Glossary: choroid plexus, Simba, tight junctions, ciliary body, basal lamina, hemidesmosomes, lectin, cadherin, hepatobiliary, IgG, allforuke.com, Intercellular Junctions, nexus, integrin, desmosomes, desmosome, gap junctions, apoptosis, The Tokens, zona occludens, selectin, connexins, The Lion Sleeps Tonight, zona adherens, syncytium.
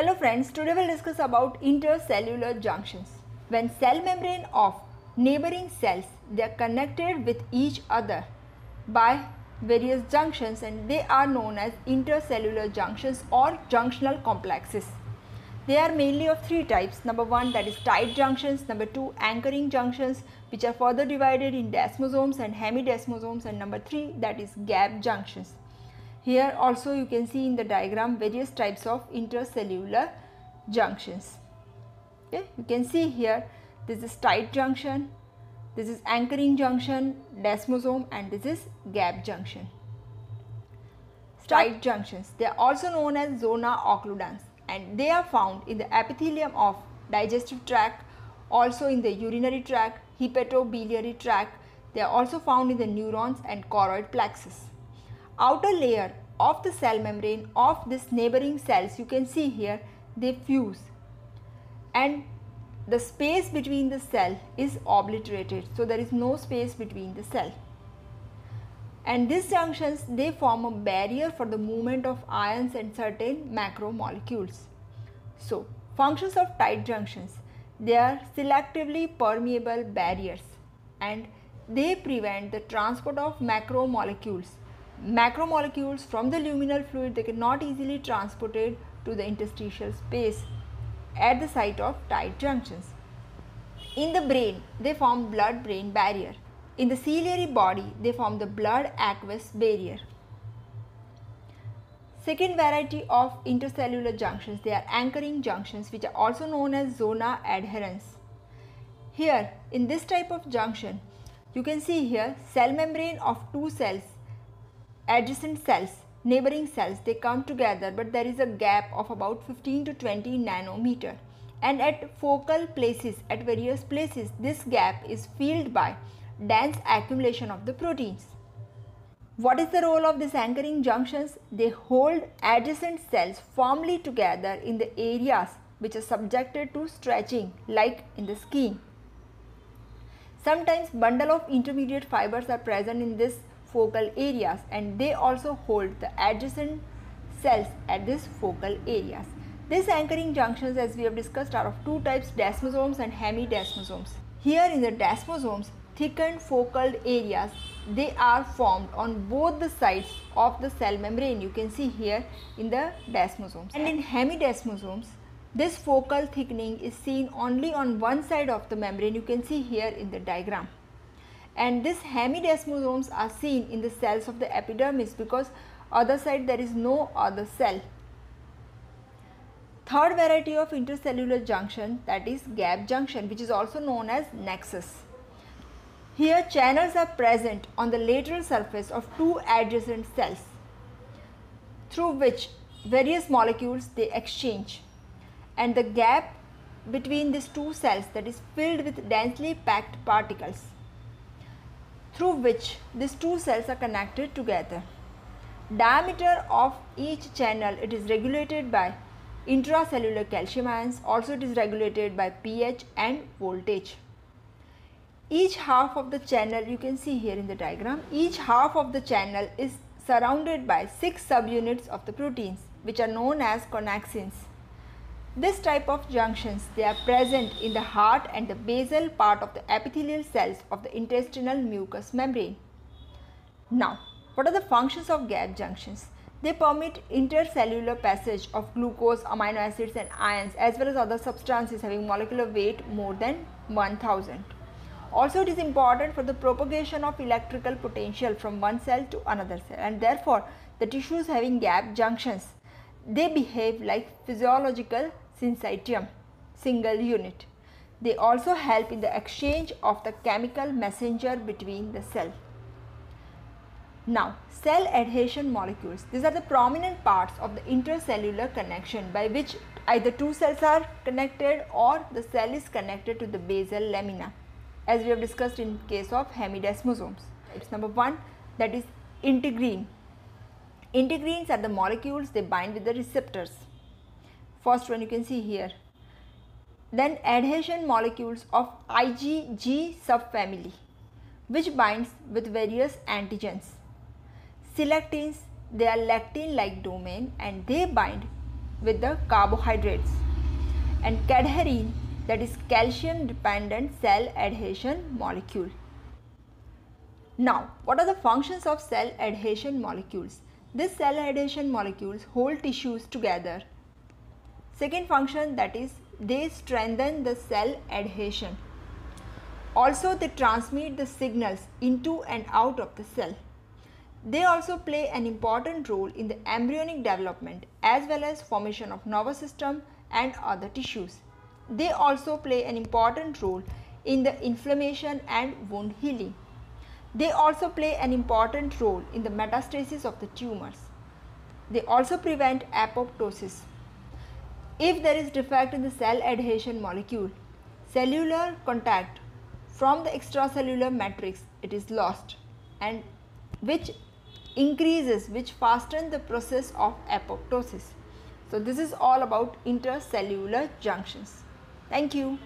Hello friends, today we will discuss about intercellular junctions. When cell membrane of neighboring cells, they are connected with each other by various junctions and they are known as intercellular junctions or junctional complexes. They are mainly of three types. Number one, that is tight junctions. Number two, anchoring junctions, which are further divided in desmosomes and hemidesmosomes. And number three, that is gap junctions. Here also you can see in the diagram various types of intercellular junctions. Okay? You can see here this is tight junction, this is anchoring junction, desmosome, and this is gap junction. Tight junctions, they are also known as zona occludens, and they are found in the epithelium of digestive tract, also in the urinary tract, hepatobiliary tract. They are also found in the neurons and choroid plexus. Outer layer of the cell membrane of this neighboring cells, you can see here, they fuse and the space between the cell is obliterated, so there is no space between the cell. And these junctions, they form a barrier for the movement of ions and certain macromolecules. So functions of tight junctions, they are selectively permeable barriers and they prevent the transport of macromolecules. Macromolecules from the luminal fluid, they cannot easily transported to the interstitial space at the site of tight junctions. In the brain, they form blood-brain barrier. In the ciliary body, they form the blood-aqueous barrier. Second variety of intercellular junctions, they are anchoring junctions, which are also known as zona adherens. Here, in this type of junction, you can see here cell membrane of two cells, adjacent cells, neighboring cells, they come together, but there is a gap of about 15 to 20 nanometer, and at focal places, at various places, this gap is filled by dense accumulation of the proteins. What is the role of these anchoring junctions? They hold adjacent cells firmly together in the areas which are subjected to stretching, like in the skin. Sometimes bundle of intermediate fibers are present in this focal areas, and they also hold the adjacent cells at these focal areas. These anchoring junctions, as we have discussed, are of two types, desmosomes and hemidesmosomes. Here in the desmosomes, thickened focal areas, they are formed on both the sides of the cell membrane. You can see here in the desmosomes. And in hemidesmosomes, this focal thickening is seen only on one side of the membrane. You can see here in the diagram. And these hemidesmosomes are seen in the cells of the epidermis, because other side there is no other cell. Third variety of intercellular junction, that is gap junction, which is also known as nexus. Here channels are present on the lateral surface of two adjacent cells through which various molecules they exchange, and the gap between these two cells, that is filled with densely packed particles, through which these two cells are connected together. Diameter of each channel, it is regulated by intracellular calcium ions, also it is regulated by pH and voltage. Each half of the channel, you can see here in the diagram, each half of the channel is surrounded by 6 subunits of the proteins, which are known as connexins. This type of junctions, they are present in the heart and the basal part of the epithelial cells of the intestinal mucous membrane. Now, what are the functions of gap junctions? They permit intercellular passage of glucose, amino acids and ions, as well as other substances having molecular weight more than 1000. Also, it is important for the propagation of electrical potential from one cell to another cell, and therefore the tissues having gap junctions, they behave like physiological syncytium, single unit. They also help in the exchange of the chemical messenger between the cell. Now, cell adhesion molecules, these are the prominent parts of the intercellular connection by which either two cells are connected or the cell is connected to the basal lamina, as we have discussed in case of hemidesmosomes. It's number one, that is integrin. Integrins are the molecules, they bind with the receptors. First one you can see here. Then adhesion molecules of IgG subfamily, which binds with various antigens. Selectins, they are lectin like domain and they bind with the carbohydrates, and cadherin, that is calcium dependent cell adhesion molecule. Now, what are the functions of cell adhesion molecules? These cell adhesion molecules hold tissues together. Second function, that is, they strengthen the cell adhesion. Also, they transmit the signals into and out of the cell. They also play an important role in the embryonic development as well as formation of nervous system and other tissues. They also play an important role in the inflammation and wound healing. They also play an important role in the metastasis of the tumors. They also prevent apoptosis. If there is defect in the cell adhesion molecule, cellular contact from the extracellular matrix, it is lost, and which fastens the process of apoptosis. So this is all about intercellular junctions. Thank you.